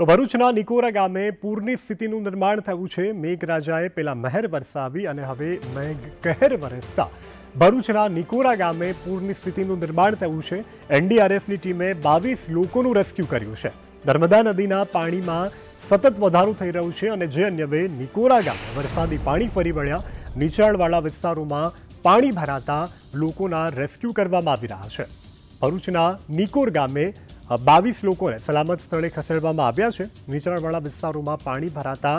તો ભરૂચના નિકોરા ગામે પૂરની સ્થિતિનું નિર્માણ થયું છે। મેઘરાજાએ પહેલા મહેર વરસાવી અને હવે મેઘ કહેર વરસતા ભરૂચના નિકોરા ગામે પૂરની સ્થિતિનું નિર્માણ થયું છે। એનડીઆરએફની ટીમે 22 લોકોનું રેસ્ક્યુ કર્યું છે। નર્મદા નદીના પાણીમાં સતત વધારો થઈ રહ્યો છે અને જે અન્યવે નિકોરા ગામે વરસાદી પાણી ફરી વળ્યા। નીચાણવાળા વિસ્તારોમાં પાણી ભરાતા લોકોના રેસ્ક્યુ કરવામાં આવી રહ્યા છે। ભરૂચના નિકોર ગામે 22 લોકોને સલામત સ્થળે ખસેડવામાં આવ્યા છે। નીચાણવાળા વિસ્તારોમાં પાણી ભરાતા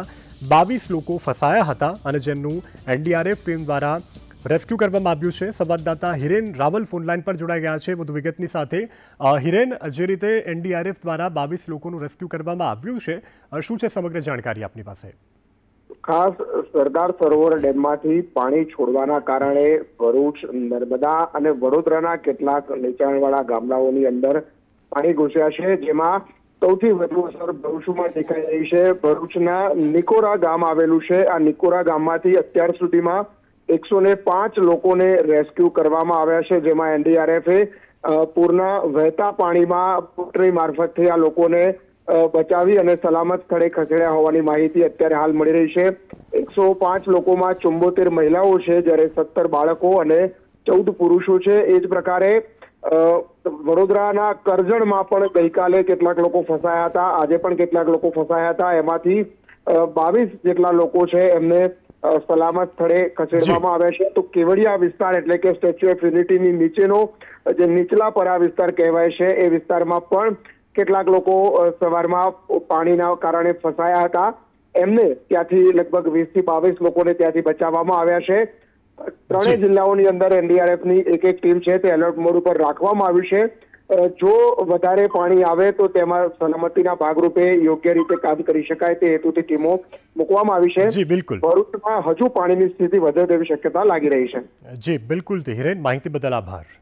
22 લોકો ફસાયા હતા અને જેનું એનડીઆરએફ ટીમ દ્વારા રેસ્ક્યુ કરવામાં આવ્યું છે। સંવાદદાતા હિરેન રાવલ ફોનલાઈન પર જોડાઈ ગયા છે વધુ વિગતની સાથે। હિરેન, જે રીતે એનડીઆરએફ દ્વારા 22 લોકોનું રેસ્ક્યુ કરવામાં આવ્યું છે, શું છે સમગ્ર જાણકારી આપની પાસે? खास सरदार सरोवर डेम में पानी छोड़वाना कारणे भरूच, नर्मदा और वडोदराना केटलाक नीचाणवाळा गामडाओनी अंदर पानी घुस्या छे। जेमां सौथी वधु असर भरूचमां देखाई रही है। भरूचना निकोरा गाम आवेलुं छे। आ निकोरा गाममांथी अत्यार सुधीमां 105 लोकोने रेस्क्यू करवामां आव्या छे, जेमां एनडीआरएफए पूरना वहेता पाणीमां पोटरी मार्फतथी आ लोकोने बचावी अने सलामत स्थळे खसेड्या होवानी माहिती अत्यारे हाल मळी रही छे। 105 लोकोमां 74 महिलाओं छे, ज्यारे 70 बाळको अने 14 पुरुषो छे। एज प्रकारे वडोदराना करजणमां पण गईकाले केटलाक लोको फसाया हता, आजे पण केटलाक लोको फसाया हता। एमांथी 22 जेटला लोको छे एमने सलामत स्थळे खसेडवामां आव्या छे। तो केवड़िया विस्तार एटले के स्टेच्यू ऑफ युनिटीनी नीचेनो जे नीचला परा विस्तार कहेवाय छे, ए विस्तारमां पण केटलाक लोको सवारमां पाणीना कारणे फसाया हता। एमने त्याथी लगभग 20 થી 22 लोकोने त्याथी बचाववामां आव्या छे। त्रणेय जिल्लाओनी अंदर एनडीआरएफनी एक एक टीम छे ते एलर्ट मोड पर राखवामां आवी छे। जो वधारे पाणी आवे तो तेमां सलामतीना भागरूपे योग्य रीते काम करी शकाय ते हेतुथी टीमो मूकवामां आवी छे। जी बिल्कुल, भरूचमां हजू पाणीनी स्थिति વધે તેવી શક્યતા લાગી રહી છે। જી બિલકુલ, હિરેન માહિતી બદલ આભાર।